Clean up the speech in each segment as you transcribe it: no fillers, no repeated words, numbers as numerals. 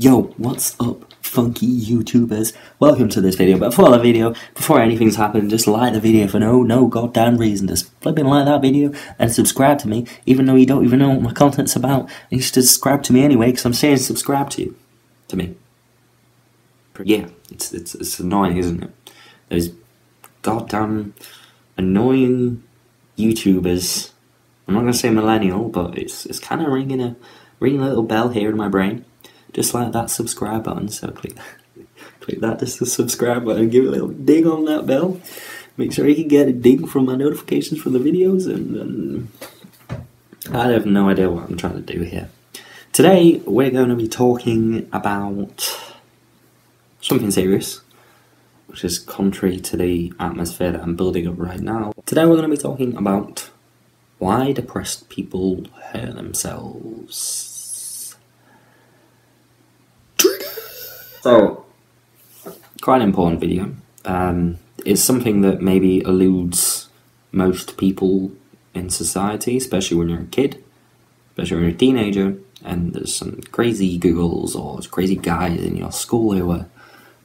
Yo, what's up, funky YouTubers? Welcome to this video, but before the video, before anything's happened, just like the video for no goddamn reason. Just flipping like that video and subscribe to me, even though you don't even know what my content's about. You should subscribe to me anyway, because I'm saying subscribe to you. To me. Yeah, it's annoying, isn't it? Those goddamn annoying YouTubers. I'm not gonna say millennial, but it's kind of ringing a little bell here in my brain. Just like that subscribe button, so click that just the subscribe button, give it a little ding on that bell. Make sure you can get a ding from my notifications for the videos, and I have no idea what I'm trying to do here. Today we're going to be talking about something serious, which is contrary to the atmosphere that I'm building up right now. Today we're going to be talking about why depressed people hurt themselves. So, quite an important video. It's something that maybe eludes most people in society, especially when you're a kid, especially when you're a teenager, and there's some crazy girls or crazy guys in your school who are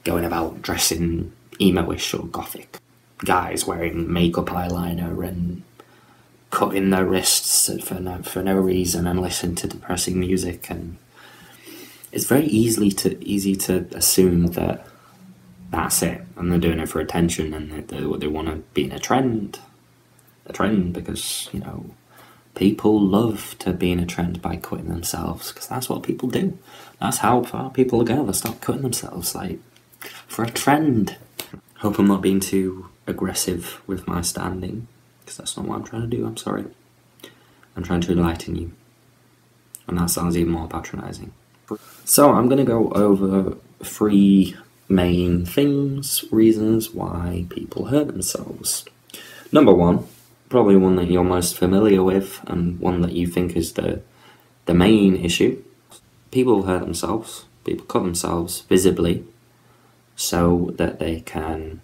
going about dressing emo-ish or gothic. Guys wearing makeup, eyeliner, and cutting their wrists for no reason, and listening to depressing music. And it's very easy to assume that that's it, and they're doing it for attention, and they want to be in a trend, because, you know, people love to be in a trend by cutting themselves, because that's what people do. That's how far people go. They start cutting themselves, like, for a trend. Hope I'm not being too aggressive with my standing, because that's not what I'm trying to do. I'm sorry. I'm trying to enlighten you, and that sounds even more patronising. So I'm going to go over three main things, reasons why people hurt themselves. Number one, probably one that you're most familiar with, and one that you think is the main issue. People hurt themselves, people cut themselves visibly, so that they can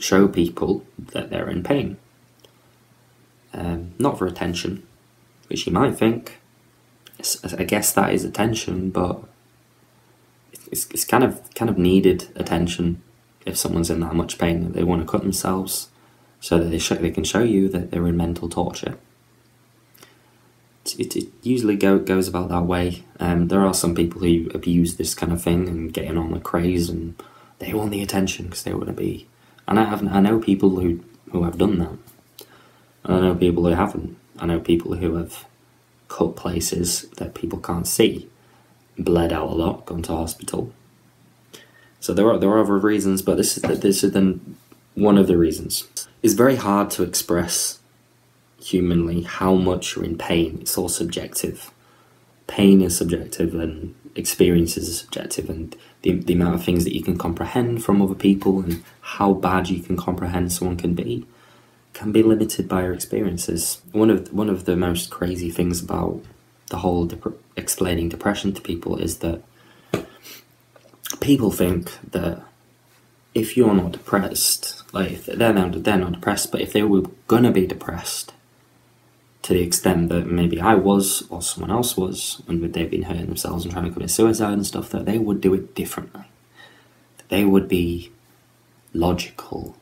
show people that they're in pain. Not for attention, which you might think. I guess that is attention, but it's kind of needed attention if someone's in that much pain that they want to cut themselves, so that they can show you that they're in mental torture. It usually goes about that way. There are some people who abuse this kind of thing and get in on the craze, and they want the attention because they want to be. And I know people who have done that, and I know people who haven't. I know people who have cut places that people can't see, bled out a lot, gone to hospital. So there are other reasons, but this is one of the reasons. It's very hard to express humanly how much you're in pain. It's all subjective. Pain is subjective, and experiences are subjective, and the amount of things that you can comprehend from other people and how bad you can comprehend someone can be limited by your experiences. One of the most crazy things about the whole explaining depression to people is that people think that if you're not depressed, like, if they're not depressed, but if they were gonna be depressed to the extent that maybe I was or someone else was, and they've been hurting themselves and trying to commit suicide and stuff, that they would do it differently. That they would be logical.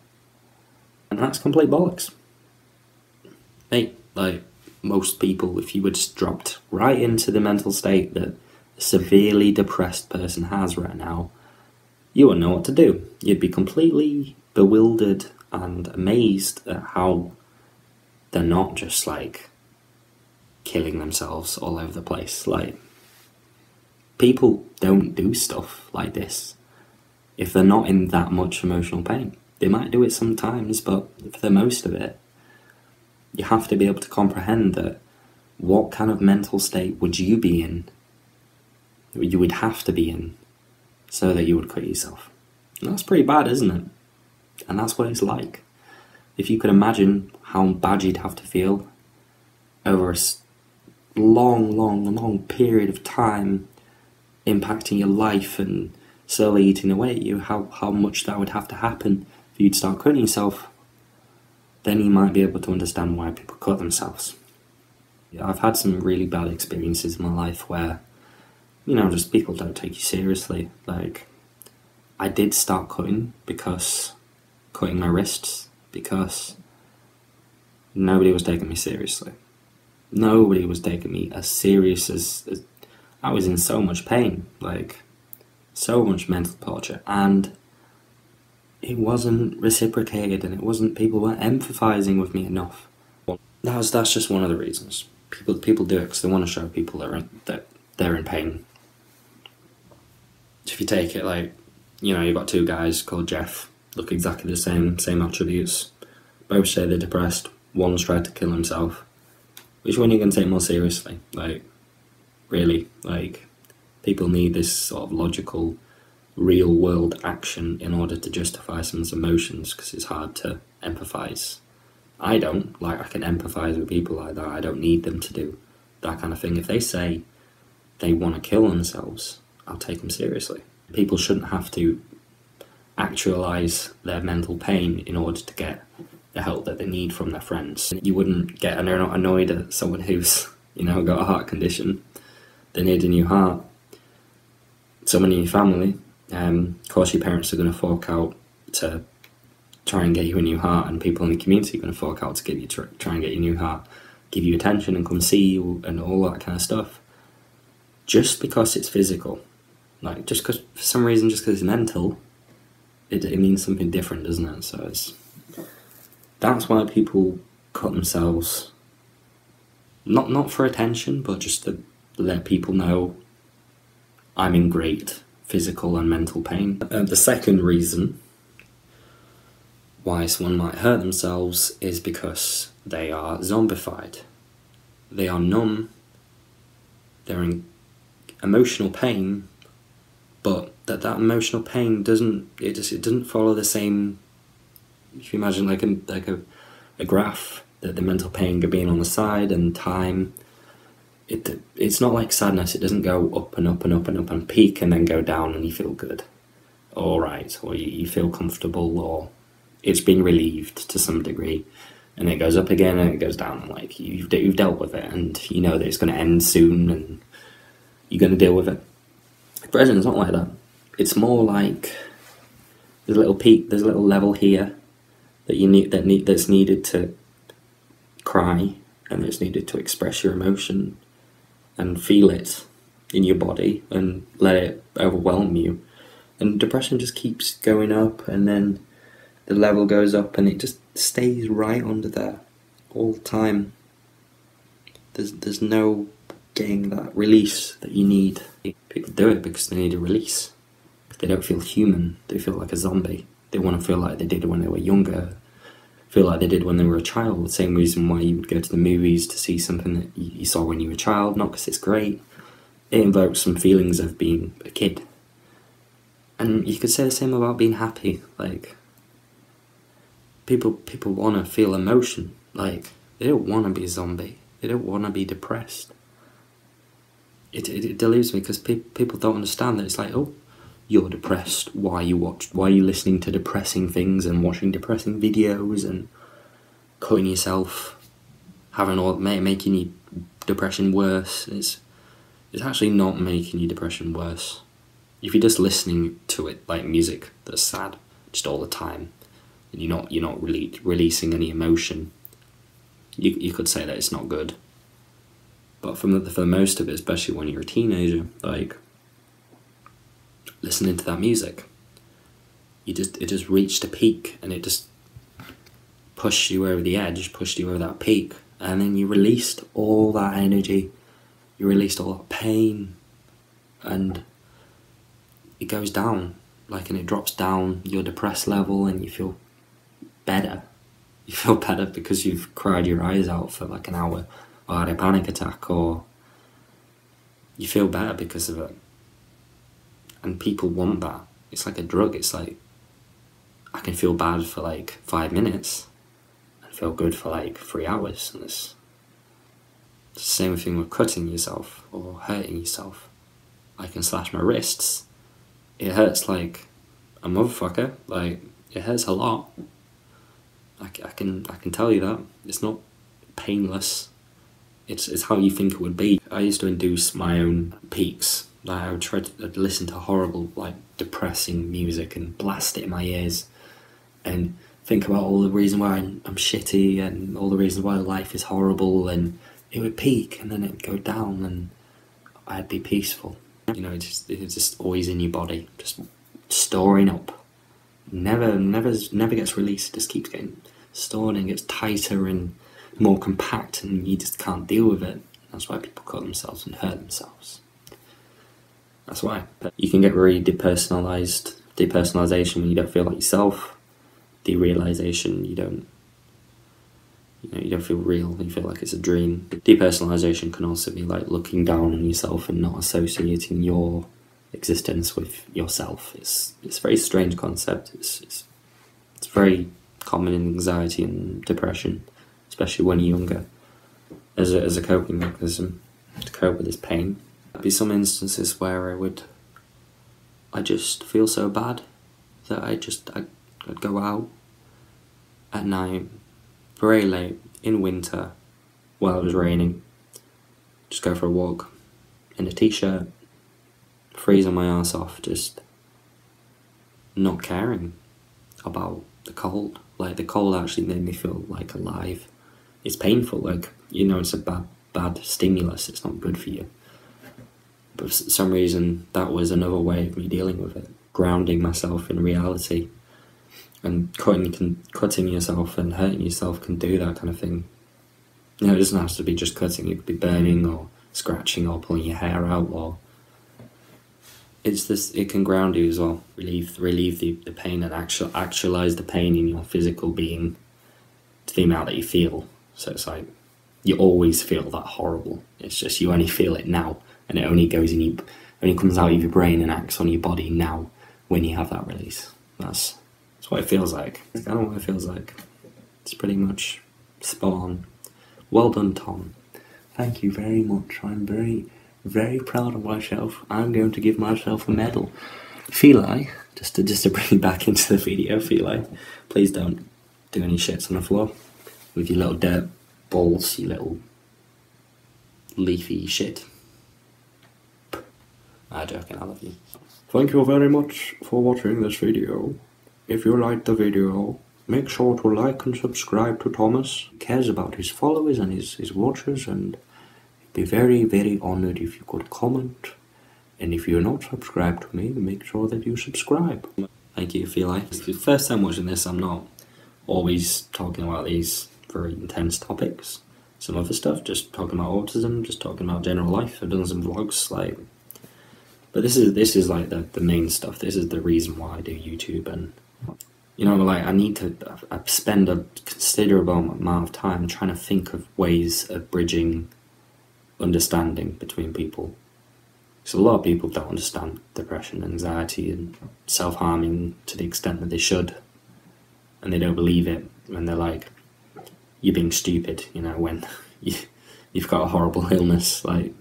And that's complete bollocks. Mate, like, most people, if you were just dropped right into the mental state that a severely depressed person has right now, you wouldn't know what to do. You'd be completely bewildered and amazed at how they're not just, like, killing themselves all over the place. Like, people don't do stuff like this if they're not in that much emotional pain. They might do it sometimes, but for the most of it, you have to be able to comprehend that what kind of mental state would you be in, you would have to be in, so that you would cut yourself. And that's pretty bad, isn't it? And that's what it's like. If you could imagine how bad you'd have to feel over a long period of time, impacting your life and slowly eating away at you, how much that would have to happen for you to start cutting yourself, then you might be able to understand why people cut themselves. I've had some really bad experiences in my life where you know, just people don't take you seriously. Like, I did start cutting my wrists because nobody was taking me seriously. Nobody was taking me as serious as I was in so much pain, like so much mental torture, and it wasn't reciprocated, and it wasn't, people weren't empathizing with me enough. Well, that's just one of the reasons people do it, because they want to show people that they're in pain. If you take it like, you know, you've got two guys called Jeff, look exactly the same attributes, both say they're depressed, one's tried to kill himself. Which one are you going to take more seriously? Like, really, like, people need this sort of logical, real-world action in order to justify someone's emotions, because it's hard to empathise. I don't, like, I can empathise with people like that. I don't need them to do that kind of thing. If they say they want to kill themselves, I'll take them seriously. People shouldn't have to actualise their mental pain in order to get the help that they need from their friends. You wouldn't get annoyed at someone who's, you know, got a heart condition. They need a new heart. Someone in your family, of course your parents are going to fork out to try and get you a new heart, and people in the community are going to fork out to try and get you a new heart, give you attention and come see you and all that kind of stuff. Just because it's physical, like, just because, for some reason, just because it's mental, it means something different, doesn't it? So it's... that's why people cut themselves, not for attention, but just to let people know I'm in great physical and mental pain. The second reason why someone might hurt themselves is because they are zombified. They are numb, they're in emotional pain, but that emotional pain doesn't follow the same. If you imagine like a graph, that the mental pain could be on the side and time, it's not like sadness. It doesn't go up and up and up and up and peak and then go down and you feel good, all right, or you feel comfortable, or it's been relieved to some degree, and it goes up again and it goes down, and like you've dealt with it, and you know that it's going to end soon and you're going to deal with it. Depression is not like that. It's more like there's a little peak, there's a little level here that you need, that's needed to cry, and that's needed to express your emotion and feel it in your body and let it overwhelm you. And depression just keeps going up, and then the level goes up, and it just stays right under there all the time. There's no getting that release that you need. People do it because they need a release. They don't feel human, they feel like a zombie. They want to feel like they did when they were younger, feel like they did when they were a child. Same reason why you would go to the movies to see something that you saw when you were a child, not because it's great. It invokes some feelings of being a kid. And you could say the same about being happy. Like, people want to feel emotion. Like, they don't want to be a zombie. They don't want to be depressed. It deludes me, because people don't understand that. It's like, oh, you're depressed, why are you listening to depressing things and watching depressing videos and cutting yourself, making your depression worse. It's actually not making your depression worse. If you're just listening to it like music that's sad just all the time, and you're not really releasing any emotion, you could say that it's not good. But for most of it, especially when you're a teenager, like, listening to that music, it just reached a peak, and it just pushed you over the edge, pushed you over that peak, and then you released all that energy, you released all that pain, and it goes down, like, and it drops down your depressed level, and you feel better. You feel better because you've cried your eyes out for like an hour, or had a panic attack, or you feel better because of it. And people want that. It's like a drug. It's like, I can feel bad for like 5 minutes and feel good for like 3 hours. And it's the same thing with cutting yourself or hurting yourself. I can slash my wrists. It hurts like a motherfucker. Like, it hurts a lot. I can tell you that. It's not painless. It's how you think it would be. I used to induce my own peaks Like I would try to listen to horrible, like depressing music and blast it in my ears, and think about all the reason why I'm shitty and all the reason why life is horrible, and it would peak and then it'd go down and I'd be peaceful. You know, it's just always in your body, just storing up. Never gets released. It just keeps getting stored and gets tighter and more compact, and you just can't deal with it. That's why people cut themselves and hurt themselves. That's why. But you can get really depersonalized. Depersonalization when you don't feel like yourself. Derealization, you don't feel real. You feel like it's a dream. Depersonalization can also be like looking down on yourself and not associating your existence with yourself. It's a very strange concept. It's very common in anxiety and depression, especially when you're younger, as a coping mechanism to cope with this pain. There'd be some instances where I just feel so bad that I'd go out at night, very late, in winter, while it was raining, just go for a walk in a t-shirt, freezing my ass off, just not caring about the cold. Like the cold actually made me feel like alive. It's painful, like, you know, it's a bad stimulus, it's not good for you. But for some reason, that was another way of me dealing with it. Grounding myself in reality, and cutting yourself and hurting yourself can do that kind of thing. You know, it doesn't have to be just cutting, it could be burning or scratching or pulling your hair out, or... It can ground you as well. Relieve the pain and actualize the pain in your physical being to the amount that you feel. So it's like, you always feel that horrible. It's just you only feel it now. And it only goes in your, only comes out of your brain and acts on your body now when you have that release. That's what it feels like. That's kind of what it feels like. It's pretty much spot on. Well done, Tom. Thank you very much. I'm very, very proud of myself. I'm going to give myself a medal. Feli, just to bring you back into the video, Feli, please don't do any shits on the floor with your little dirt balls, your little leafy shit. I'm joking, I love you. Thank you very much for watching this video. If you liked the video, make sure to like and subscribe to Thomas. He cares about his followers and his watchers, and I'd be very, very honoured if you could comment. And if you're not subscribed to me, make sure that you subscribe. Thank you, Feli. It's the first time watching this. I'm not always talking about these very intense topics. Some other stuff, just talking about autism, just talking about general life. I've done some vlogs, like... But this is like the main stuff. This is the reason why I do YouTube, and you know, like I spend a considerable amount of time trying to think of ways of bridging understanding between people. So a lot of people don't understand depression, anxiety, and self-harming to the extent that they should, and they don't believe it, and they're like, "You're being stupid," you know, when you've got a horrible illness. Like,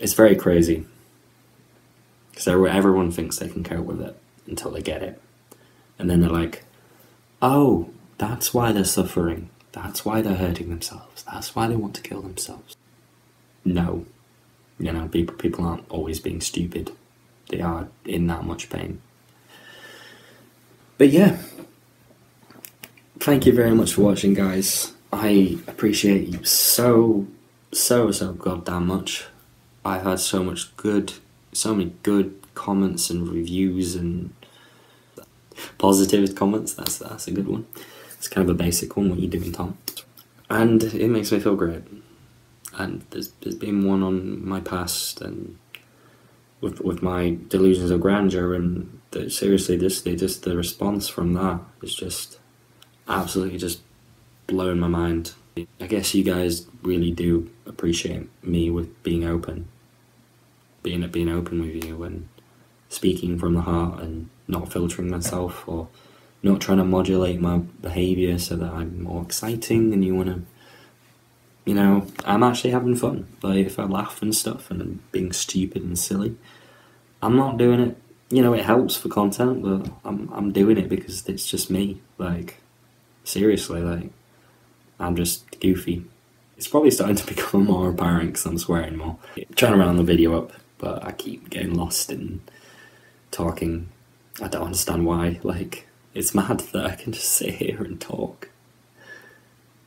it's very crazy. Because everyone thinks they can cope with it until they get it. And then they're like, oh, that's why they're suffering. That's why they're hurting themselves. That's why they want to kill themselves. No. You know, people aren't always being stupid. They are in that much pain. But yeah. Thank you very much for watching, guys. I appreciate you so, so, so goddamn much. I've had so much good... So many good comments and reviews and positive comments. That's a good one. It's kind of a basic one. What are you doing, Tom? And it makes me feel great. And there's been one on my past and with my delusions of grandeur, and seriously, just the response from that is just absolutely just blowing my mind. I guess you guys really do appreciate me with being open. Being open with you and speaking from the heart and not filtering myself or not trying to modulate my behaviour so that I'm more exciting and you want to, you know, I'm actually having fun. Like, if I laugh and stuff and I'm being stupid and silly, I'm not doing it, you know, it helps for content, but I'm doing it because it's just me. Like, seriously, like, I'm just goofy. It's probably starting to become more apparent because I'm swearing more. Trying to round the video up. but I keep getting lost in talking. I don't understand why. Like, it's mad that I can just sit here and talk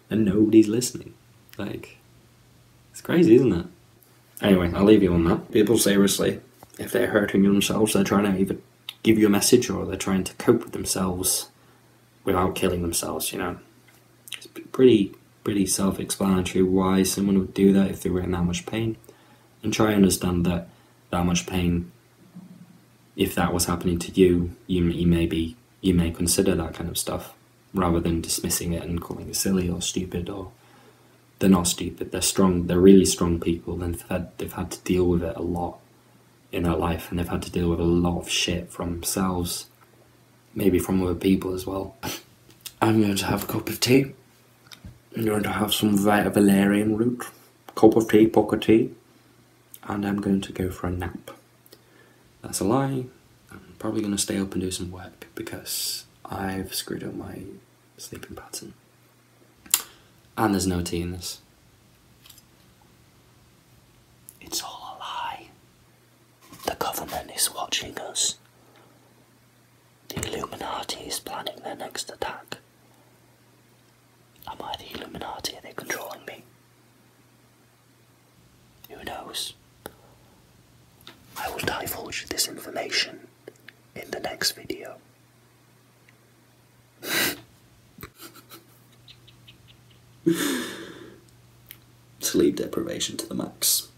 and nobody's listening. Like, it's crazy, isn't it? Anyway, I'll leave you on that. People, seriously, if they're hurting themselves, they're trying to either give you a message or they're trying to cope with themselves without killing themselves, you know. It's pretty self-explanatory why someone would do that if they were in that much pain. And try and understand that that much pain, if that was happening to you, you may consider that kind of stuff rather than dismissing it and calling it silly or stupid. Or they're not stupid, they're strong, they're really strong people, and they've had to deal with it a lot in their life, and they've had to deal with a lot of shit from themselves, maybe from other people as well. I'm going to have a cup of tea. I'm going to have some valerian root, cup of tea, pocket tea, and I'm going to go for a nap. That's a lie. I'm probably going to stay up and do some work because I've screwed up my sleeping pattern. And there's no tea in this. It's all a lie. The government is watching us. The Illuminati is planning their next attack. Am I the Illuminati? Are they controlling me? Who knows? I will divulge this information in the next video. Sleep deprivation to the max.